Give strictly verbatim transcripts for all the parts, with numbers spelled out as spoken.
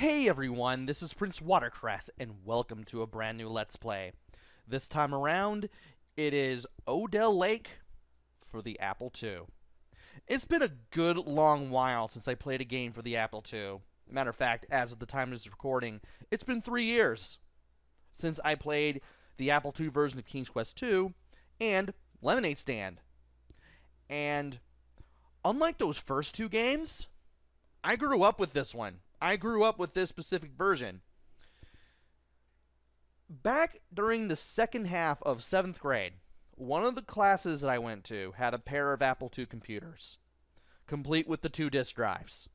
Hey everyone, this is Prince Watercress, and welcome to a brand new Let's Play. This time around, it is Odell Lake for the Apple two. It's been a good long while since I played a game for the Apple two. Matter of fact, as of the time of this recording, it's been three years since I played the Apple two version of King's Quest two and Lemonade Stand. And unlike those first two games, I grew up with this one. I grew up with this specific version. Back during the second half of seventh grade, one of the classes that I went to had a pair of Apple two computers, complete with the two disk drives.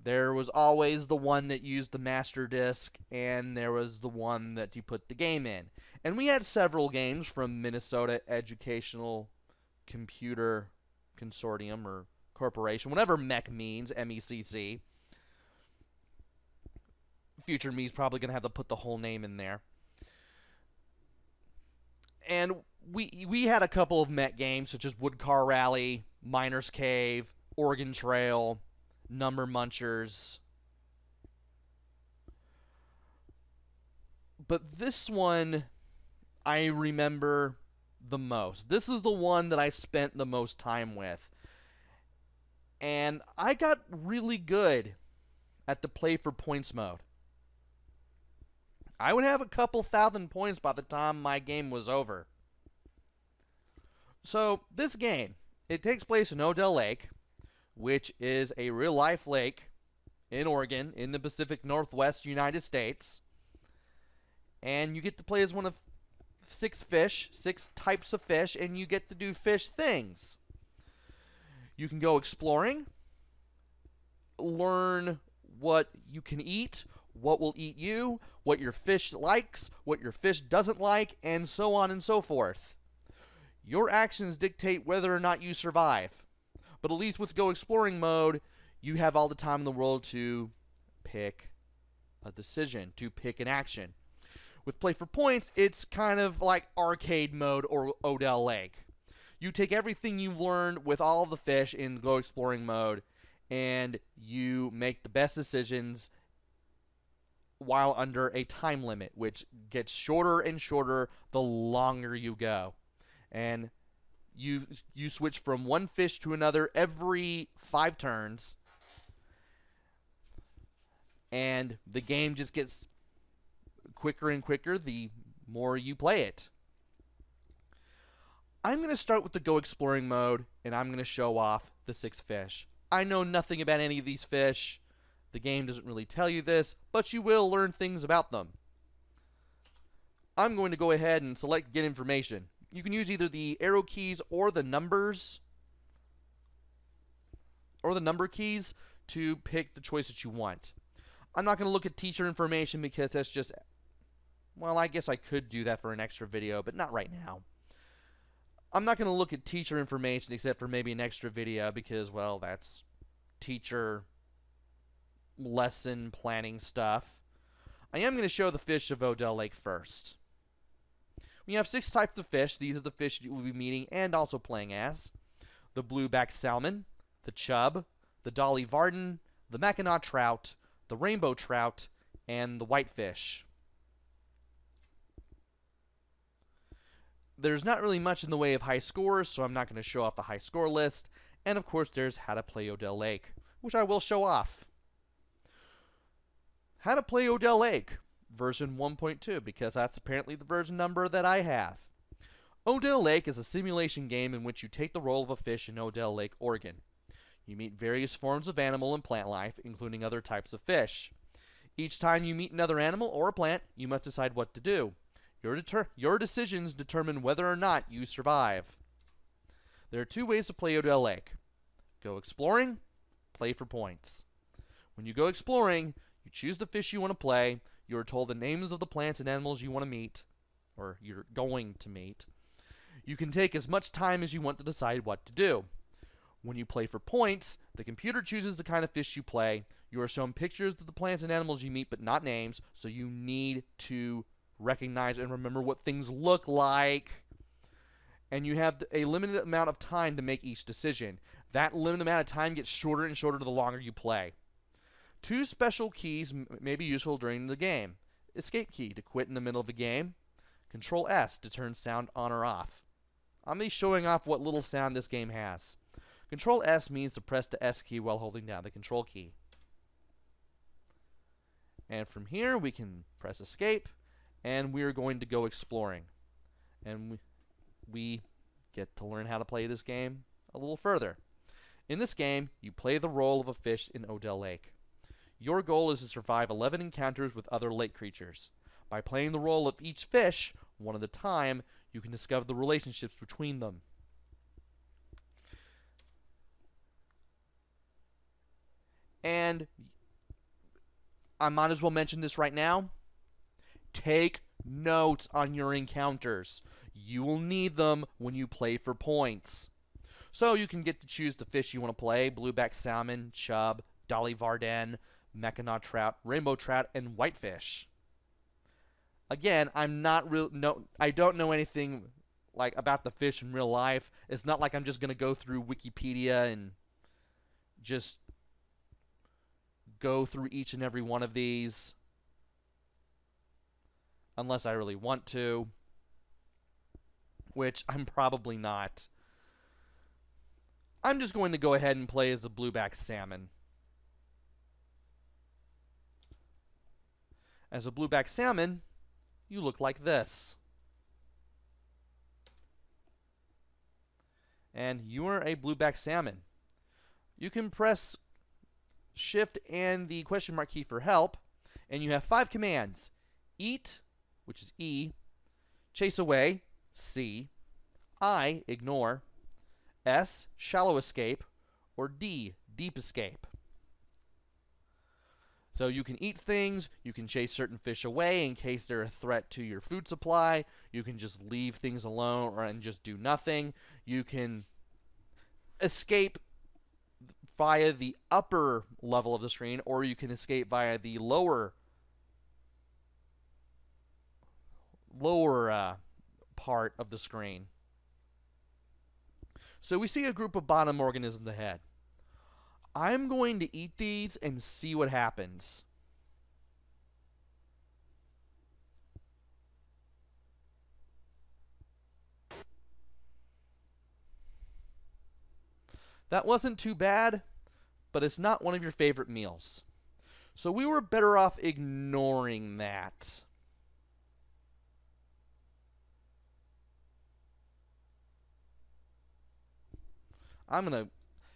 There was always the one that used the master disk, and there was the one that you put the game in. And we had several games from Minnesota Educational Computer Consortium or Corporation, whatever MEC means, M E C C. Future me's probably going to have to put the whole name in there. And we we had a couple of MEC games, such as Wood Car Rally, Miner's Cave, Oregon Trail, Number Munchers. But this one I remember the most. This is the one that I spent the most time with. And I got really good at the play for points mode. I would have a couple thousand points by the time my game was over. So, this game, it takes place in Odell Lake, which is a real-life lake in Oregon, in the Pacific Northwest United States. And you get to play as one of six fish, six types of fish, and you get to do fish things. You can go exploring, learn what you can eat, what will eat you, what your fish likes, what your fish doesn't like, and so on and so forth. Your actions dictate whether or not you survive. But at least with Go Exploring mode, you have all the time in the world to pick a decision, to pick an action. With Play for Points, it's kind of like arcade mode or Odell Lake. You take everything you've learned with all the fish in Go Exploring mode, and you make the best decisions while under a time limit, which gets shorter and shorter the longer you go. And you you switch from one fish to another every five turns, and the game just gets quicker and quicker the more you play it. I'm going to start with the Go Exploring mode, and I'm going to show off the six fish. I know nothing about any of these fish. The game doesn't really tell you this, but you will learn things about them. I'm going to go ahead and select Get Information. You can use either the arrow keys or the numbers or the number keys to pick the choice that you want. I'm not going to look at teacher information because that's just, well, I guess I could do that for an extra video, but not right now. I'm not going to look at teacher information except for maybe an extra video because, well, that's teacher lesson planning stuff. I am going to show the fish of Odell Lake first. We have six types of fish. These are the fish you will be meeting and also playing as: the blueback salmon, the chub, the Dolly Varden, the Mackinaw trout, the rainbow trout, and the whitefish. There's not really much in the way of high scores, so I'm not going to show off the high score list. And of course, there's How to Play Odell Lake, which I will show off. How to Play Odell Lake, version one point two, because that's apparently the version number that I have. Odell Lake is a simulation game in which you take the role of a fish in Odell Lake, Oregon. You meet various forms of animal and plant life, including other types of fish. Each time you meet another animal or a plant, you must decide what to do. Your, deter your decisions determine whether or not you survive. There are two ways to play Odell Lake: Go Exploring, Play for Points. When you go exploring, you choose the fish you want to play, you are told the names of the plants and animals you want to meet, or you're going to meet. You can take as much time as you want to decide what to do. When you play for points, the computer chooses the kind of fish you play. You are shown pictures of the plants and animals you meet, but not names, so you need to recognize and remember what things look like. And you have a limited amount of time to make each decision. That limited amount of time gets shorter and shorter the longer you play. Two special keys m may be useful during the game. Escape key to quit in the middle of a game. Control S to turn sound on or off. I'm just showing off what little sound this game has. Control S means to press the S key while holding down the control key. And from here we can press escape, and we're going to go exploring. And we, we get to learn how to play this game a little further. In this game, you play the role of a fish in Odell Lake. Your goal is to survive eleven encounters with other lake creatures. By playing the role of each fish, one at a time, you can discover the relationships between them. And I might as well mention this right now. Take notes on your encounters. You will need them when you play for points. So you can get to choose the fish you want to play: blueback salmon, chub, Dolly Varden, Mackinaw trout, rainbow trout, and whitefish. Again, I'm not real. No, I don't know anything like about the fish in real life. It's not like I'm just gonna go through Wikipedia and just go through each and every one of these, unless I really want to, which I'm probably not. I'm just going to go ahead and play as the blueback salmon. As a blueback salmon, you look like this. And you are a blueback salmon. You can press shift and the question mark key for help, and you have five commands: eat, which is E, chase away, C, I, ignore, S, shallow escape, or D, deep escape. So you can eat things, you can chase certain fish away in case they're a threat to your food supply, you can just leave things alone or and just do nothing, you can escape via the upper level of the screen, or you can escape via the lower lower uh, part of the screen. So we see a group of bottom organisms ahead. I'm going to eat these and see what happens. That wasn't too bad, but it's not one of your favorite meals. So we were better off ignoring that. I'm going to...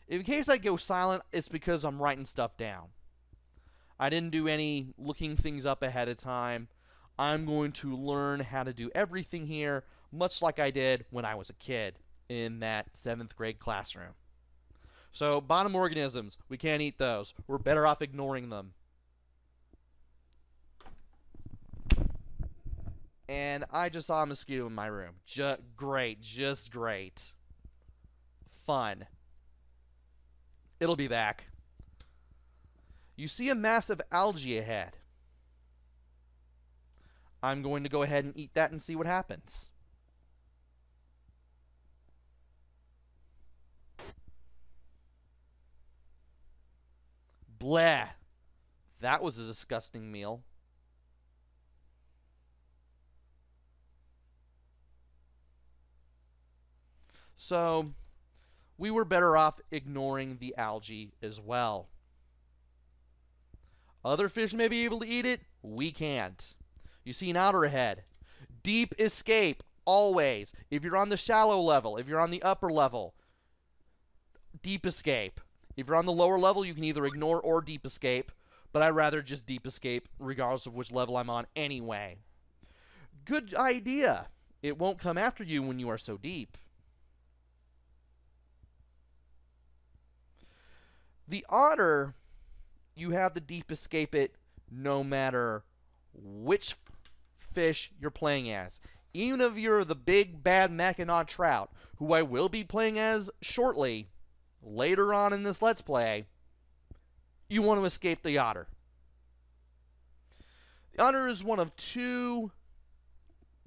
In case I go silent, it's because I'm writing stuff down. I didn't do any looking things up ahead of time. I'm going to learn how to do everything here, much like I did when I was a kid in that seventh grade classroom. So, bottom organisms, we can't eat those. We're better off ignoring them. And I just saw a mosquito in my room. Just great, just great. Fun. It'll be back. You see a mass of algae ahead. I'm going to go ahead and eat that and see what happens. Bleh. That was a disgusting meal. So... we were better off ignoring the algae as well. Other fish may be able to eat it. We can't. You see an otter ahead. Deep escape, always. If you're on the shallow level, if you're on the upper level, deep escape. If you're on the lower level, you can either ignore or deep escape, but I'd rather just deep escape regardless of which level I'm on anyway. Good idea. It won't come after you when you are so deep. The otter, you have the deep escape it no matter which fish you're playing as. Even if you're the big bad Mackinaw trout, who I will be playing as shortly, later on in this Let's Play, you want to escape the otter. The otter is one of two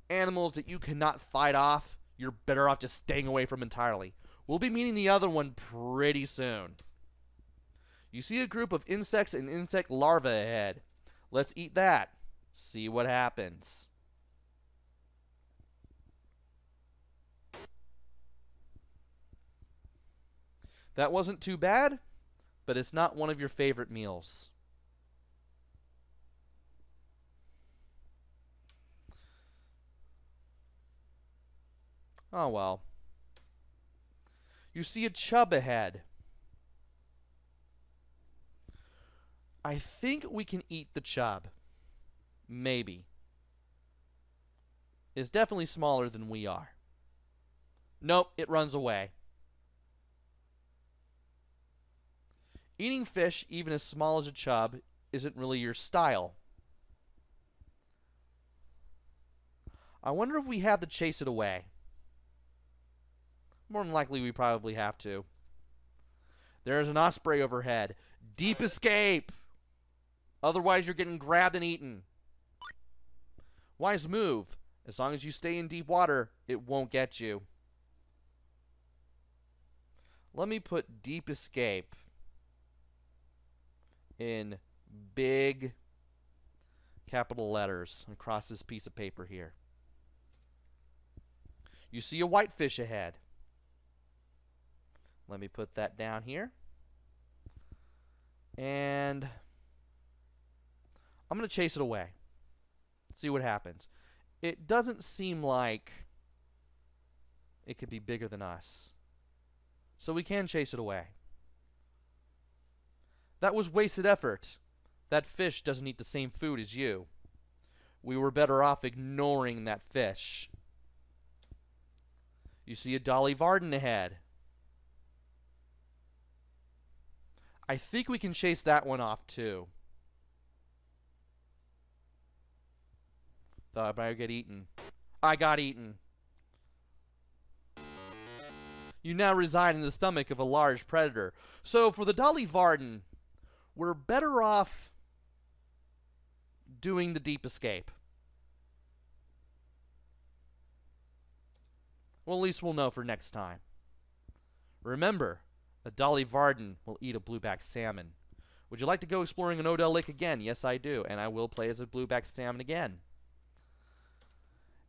animals that you cannot fight off. You're better off just staying away from entirely. We'll be meeting the other one pretty soon. You see a group of insects and insect larvae ahead. Let's eat that. See what happens. That wasn't too bad, but it's not one of your favorite meals. Oh well. You see a chub ahead. I think we can eat the chub. Maybe. It's definitely smaller than we are. Nope, it runs away. Eating fish, even as small as a chub, isn't really your style. I wonder if we have to chase it away. More than likely, we probably have to. There is an osprey overhead. Deep escape! Otherwise, you're getting grabbed and eaten. Wise move. As long as you stay in deep water, it won't get you. Let me put deep escape in big capital letters across this piece of paper here. You see a whitefish ahead. Let me put that down here. And I'm going to chase it away. See what happens. It doesn't seem like it could be bigger than us. So we can chase it away. That was wasted effort. That fish doesn't eat the same food as you. We were better off ignoring that fish. You see a Dolly Varden ahead. I think we can chase that one off too. Thought I better get eaten. I got eaten. You now reside in the stomach of a large predator. So for the Dolly Varden, we're better off doing the deep escape. Well, at least we'll know for next time. Remember, a Dolly Varden will eat a blueback salmon. Would you like to go exploring an Odell Lake again? Yes, I do, and I will play as a blueback salmon again.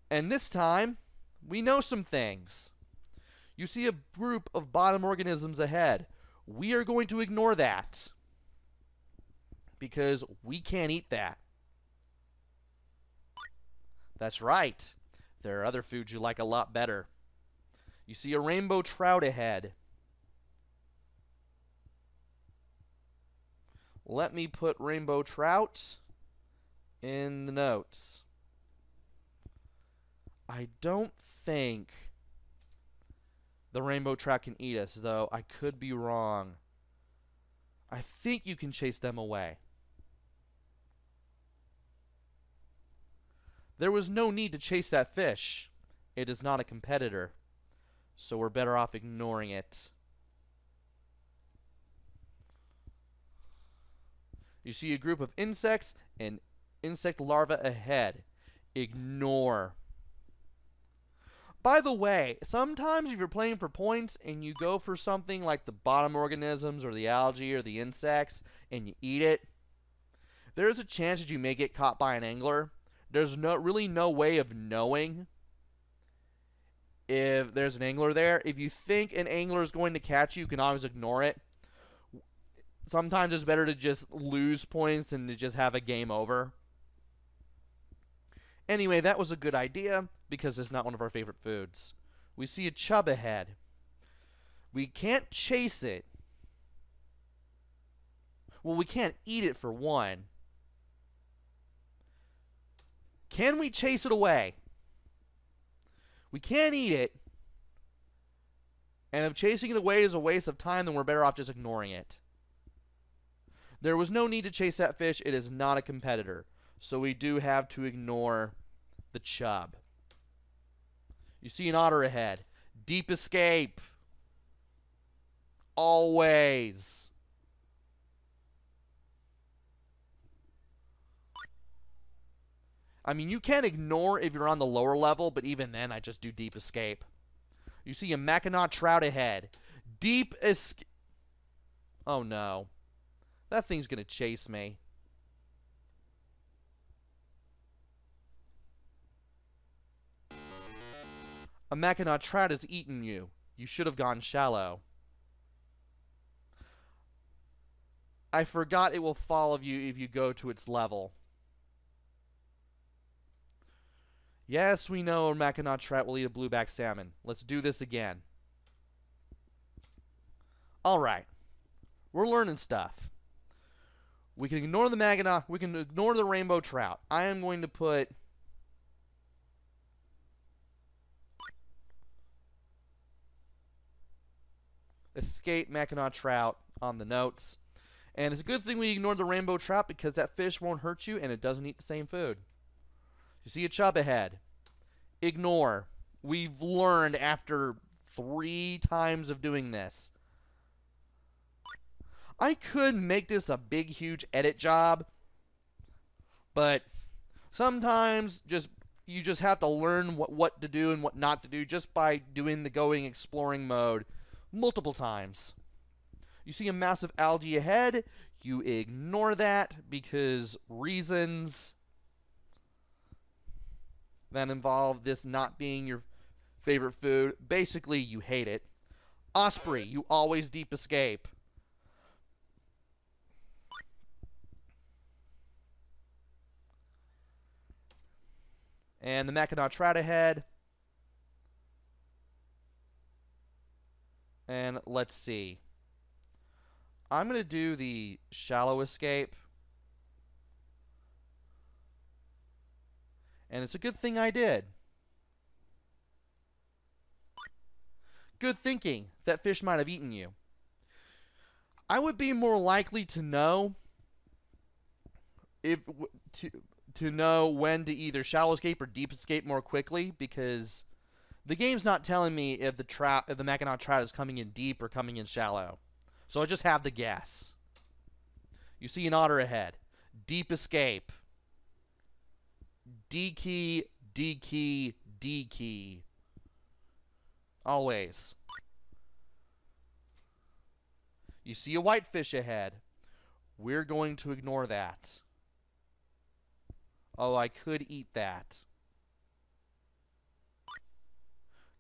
And this time, we know some things. You see a group of bottom organisms ahead. We are going to ignore that because we can't eat that. That's right. There are other foods you like a lot better. You see a rainbow trout ahead. Let me put rainbow trout in the notes. I don't think the rainbow trout can eat us, though I could be wrong. I think you can chase them away. There was no need to chase that fish. It is not a competitor, so we're better off ignoring it. You see a group of insects and insect larvae ahead. Ignore. By the way, sometimes if you're playing for points and you go for something like the bottom organisms or the algae or the insects and you eat it, there's a chance that you may get caught by an angler. There's no really no way of knowing if there's an angler there. If you think an angler is going to catch you, you can always ignore it. Sometimes it's better to just lose points than to just have a game over. Anyway, that was a good idea because it's not one of our favorite foods. We see a chub ahead. We can't chase it. Well, we can't eat it for one. Can we chase it away? We can't eat it. And if chasing it away is a waste of time, then we're better off just ignoring it. There was no need to chase that fish. It is not a competitor. So we do have to ignore the chub. You see an otter ahead. Deep escape. Always. I mean, you can ignore if you're on the lower level, but even then I just do deep escape. You see a Mackinaw trout ahead. Deep escape. Oh no. That thing's gonna chase me. A Mackinaw trout has eaten you. You should have gone shallow. I forgot it will follow you if you go to its level. Yes, we know a Mackinaw trout will eat a blueback salmon. Let's do this again. Alright. We're learning stuff. We can ignore the Mackinaw. We can ignore the rainbow trout. I am going to put... escape Mackinaw trout on the notes. And it's a good thing we ignored the rainbow trout because that fish won't hurt you and it doesn't eat the same food. You see a chub ahead. Ignore. We've learned after three times of doing this. I could make this a big, huge edit job, but sometimes just you just have to learn what, what to do and what not to do just by doing the going exploring mode multiple times. You see a massive algae ahead, you ignore that because reasons that involve this not being your favorite food. Basically, you hate it. Osprey, you always deep escape. And the Mackinaw trout ahead. And let's see. I'm going to do the shallow escape. And it's a good thing I did. Good thinking. That fish might have eaten you. I would be more likely to know if to to know when to either shallow escape or deep escape more quickly, because the game's not telling me if the trout, if the Mackinaw trout is coming in deep or coming in shallow. So I just have to guess. You see an otter ahead. Deep escape. D key, D key, D key. Always. You see a whitefish ahead. We're going to ignore that. Oh, I could eat that.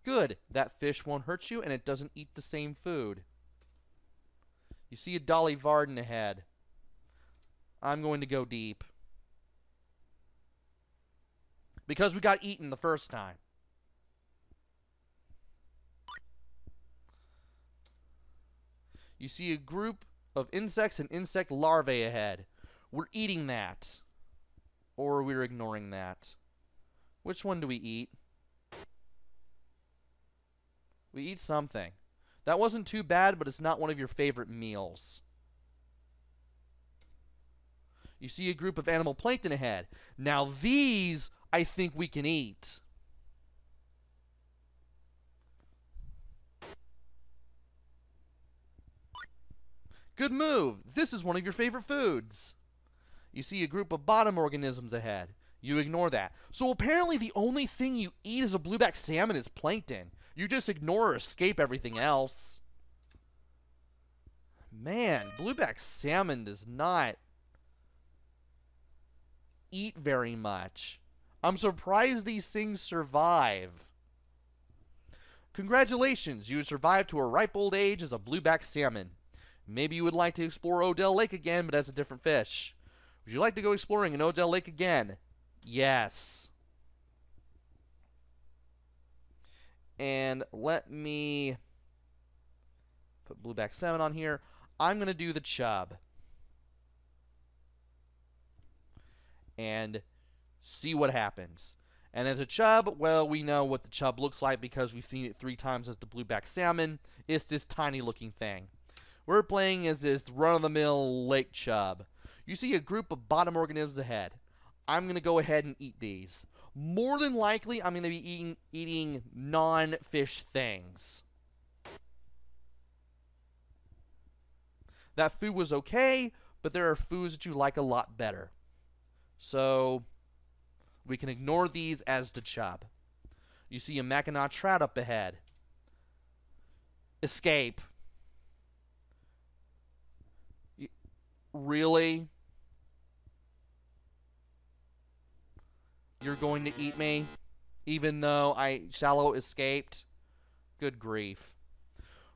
Good. That fish won't hurt you and it doesn't eat the same food. You see a Dolly Varden ahead. I'm going to go deep. Because we got eaten the first time. You see a group of insects and insect larvae ahead. We're eating that. Or we're ignoring that. Which one do we eat? We eat something. That wasn't too bad, but it's not one of your favorite meals. You see a group of animal plankton ahead. Now these, I think we can eat. Good move. This is one of your favorite foods. You see a group of bottom organisms ahead. You ignore that. So apparently the only thing you eat as a blueback salmon is plankton. You just ignore or escape everything else. Man, blueback salmon does not eat very much. I'm surprised these things survive. Congratulations, you survived to a ripe old age as a blueback salmon. Maybe you would like to explore Odell Lake again, but as a different fish. Would you like to go exploring in Odell Lake again? Yes. And let me put blueback salmon on here. I'm going to do the chub. And see what happens. And as a chub, well, we know what the chub looks like because we've seen it three times as the blueback salmon. It's this tiny looking thing. We're playing as this run-of-the-mill lake chub. You see a group of bottom organisms ahead. I'm going to go ahead and eat these. More than likely, I'm going to be eating, eating non-fish things. That food was okay, but there are foods that you like a lot better. So, we can ignore these as the chub. You see a Mackinaw trout up ahead. Escape. Really? You're going to eat me? Even though I shallow escaped? Good grief.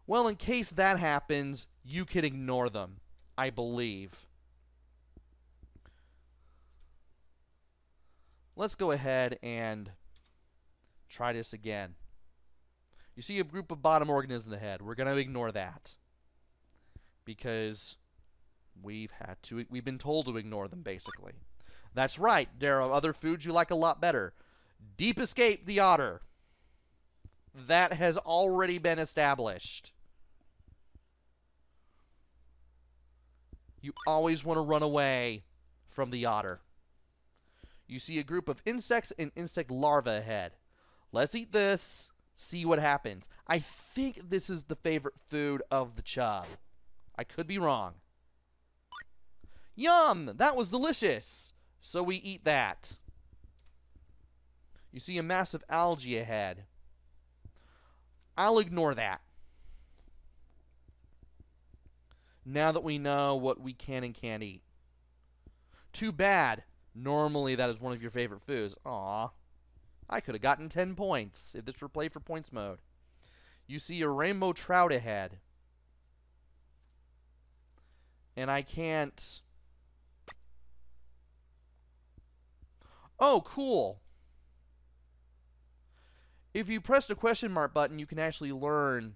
Well, in case that happens, you could ignore them, I believe. Let's go ahead and try this again. You see a group of bottom organisms ahead. We're going to ignore that because we've had to. We've been told to ignore them, basically. That's right. There are other foods you like a lot better. Deep escape the otter. That has already been established. You always want to run away from the otter. You see a group of insects and insect larvae ahead. Let's eat this. See what happens. I think this is the favorite food of the chub. I could be wrong. Yum! That was delicious. So we eat that. You see a mass of algae ahead. I'll ignore that. Now that we know what we can and can't eat. Too bad. Normally that is one of your favorite foods. Aw. I could have gotten ten points if this were played for points mode. You see a rainbow trout ahead. And I can't... Oh, cool. If you press the question mark button, you can actually learn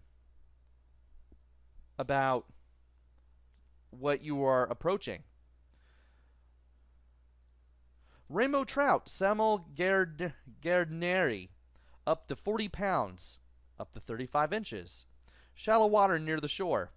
about what you are approaching. Rainbow trout, salmo gairdneri, up to forty pounds, up to thirty-five inches. Shallow water near the shore.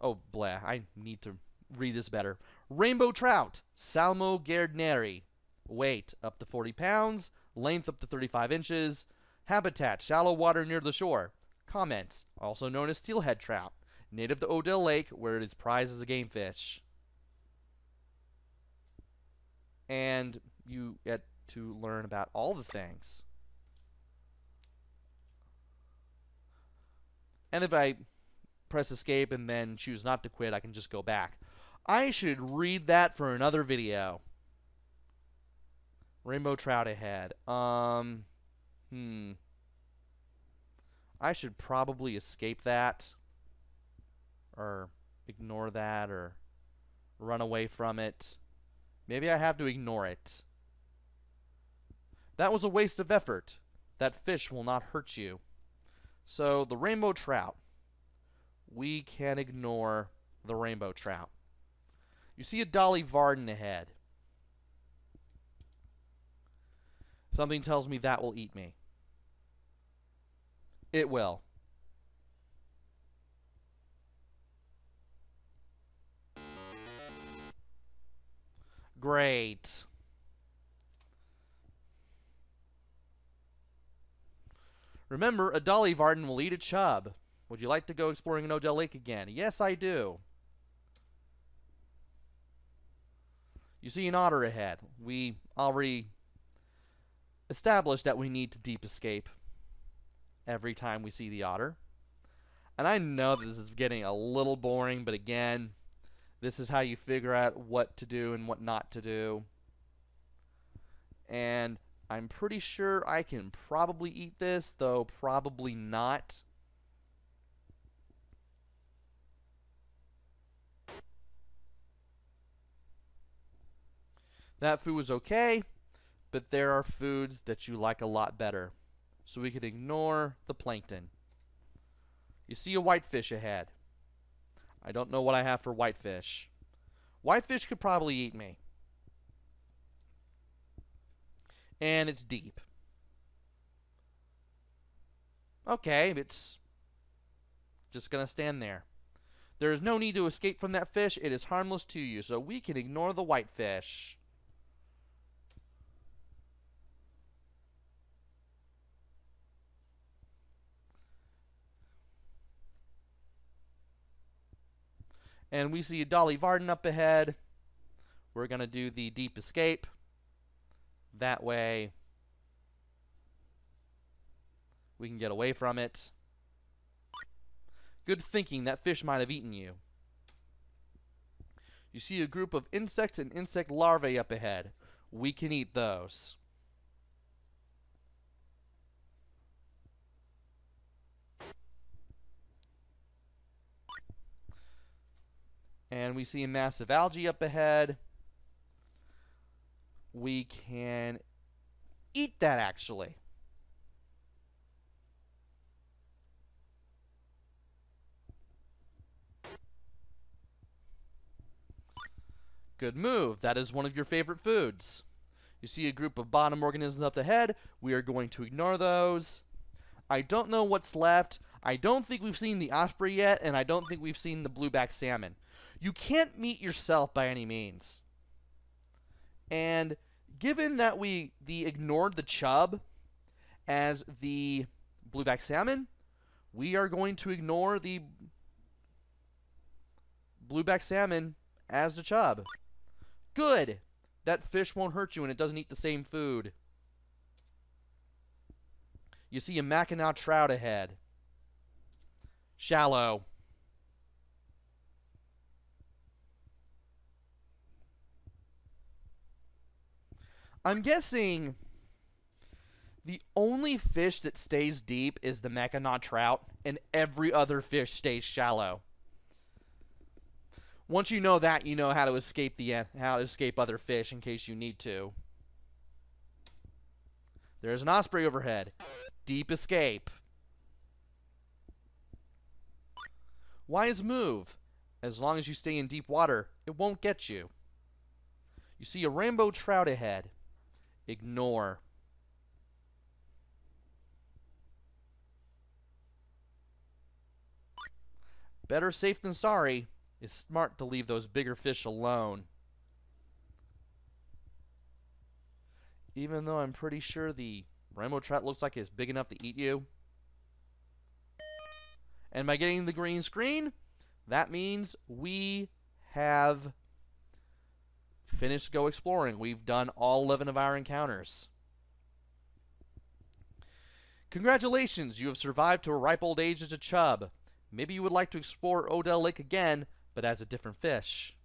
Oh, blah, I need to read this better. Rainbow trout, salmo gairdneri, weight up to forty pounds, length up to thirty-five inches, habitat, shallow water near the shore. Comments, also known as steelhead trout, native to Odell Lake, where it is prized as a game fish. And you get to learn about all the things. And if I press escape and then choose not to quit, I can just go back. I should read that for another video. Rainbow trout ahead. Um, hmm. I should probably escape that. Or ignore that or run away from it. Maybe I have to ignore it. That was a waste of effort. That fish will not hurt you. So, the rainbow trout. We can ignore the rainbow trout. You see a Dolly Varden ahead. Something tells me that will eat me. It will. Great. Remember, a Dolly Varden will eat a chub. Would you like to go exploring in Odell Lake again? Yes, I do. You see an otter ahead. We already established that we need to deep escape every time we see the otter. And I know this is getting a little boring, but again... This is how you figure out what to do and what not to do. And I'm pretty sure I can probably eat this, though probably not. That food was okay, but there are foods that you like a lot better. So we could ignore the plankton. You see a whitefish ahead. I don't know what I have for whitefish. Whitefish could probably eat me. And it's deep. Okay, it's just going to stand there. There is no need to escape from that fish. It is harmless to you, so we can ignore the whitefish. And we see a Dolly Varden up ahead. We're going to do the deep escape. That way we can get away from it. Good thinking. That fish might have eaten you. You see a group of insects and insect larvae up ahead. We can eat those. And we see a massive algae up ahead. We can eat that, actually. Good move. That is one of your favorite foods. You see a group of bottom organisms up ahead. We are going to ignore those. I don't know what's left. I don't think we've seen the osprey yet, and I don't think we've seen the blueback salmon. You can't meet yourself by any means. And given that we the ignored the chub as the blueback salmon, we are going to ignore the blueback salmon as the chub. Good! That fish won't hurt you and it doesn't eat the same food. You see a Mackinaw trout ahead. Shallow. I'm guessing the only fish that stays deep is the Mackinaw trout, and every other fish stays shallow. Once you know that, you know how to escape the how to escape other fish in case you need to. There's an osprey overhead. Deep escape. Wise move. As long as you stay in deep water, it won't get you. You see a rainbow trout ahead. Ignore. Better safe than sorry. It's smart to leave those bigger fish alone. Even though I'm pretty sure the rainbow trout looks like it's big enough to eat you. And by getting the green screen, that means we have finished Go Exploring. We've done all eleven of our encounters. Congratulations, you have survived to a ripe old age as a chub. Maybe you would like to explore Odell Lake again, but as a different fish.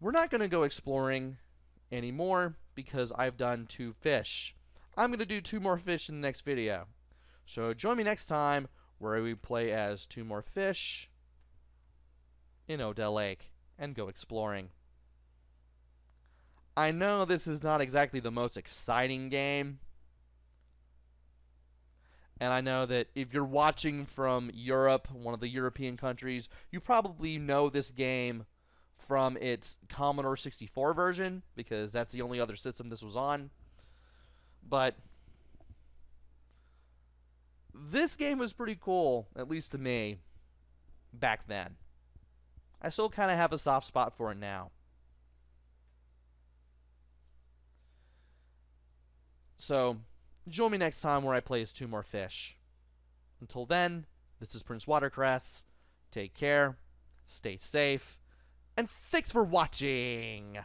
We're not going to go exploring anymore because I've done two fish. I'm going to do two more fish in the next video. So join me next time where we play as two more fish in Odell Lake and go exploring. I know this is not exactly the most exciting game. And I know that if you're watching from Europe, one of the European countries, you probably know this game from its Commodore sixty-four version, because that's the only other system this was on. But this game was pretty cool, at least to me, back then. I still kind of have a soft spot for it now. So join me next time where I play as two more fish. Until then, this is Prince Watercress. Take care, stay safe, and thanks for watching!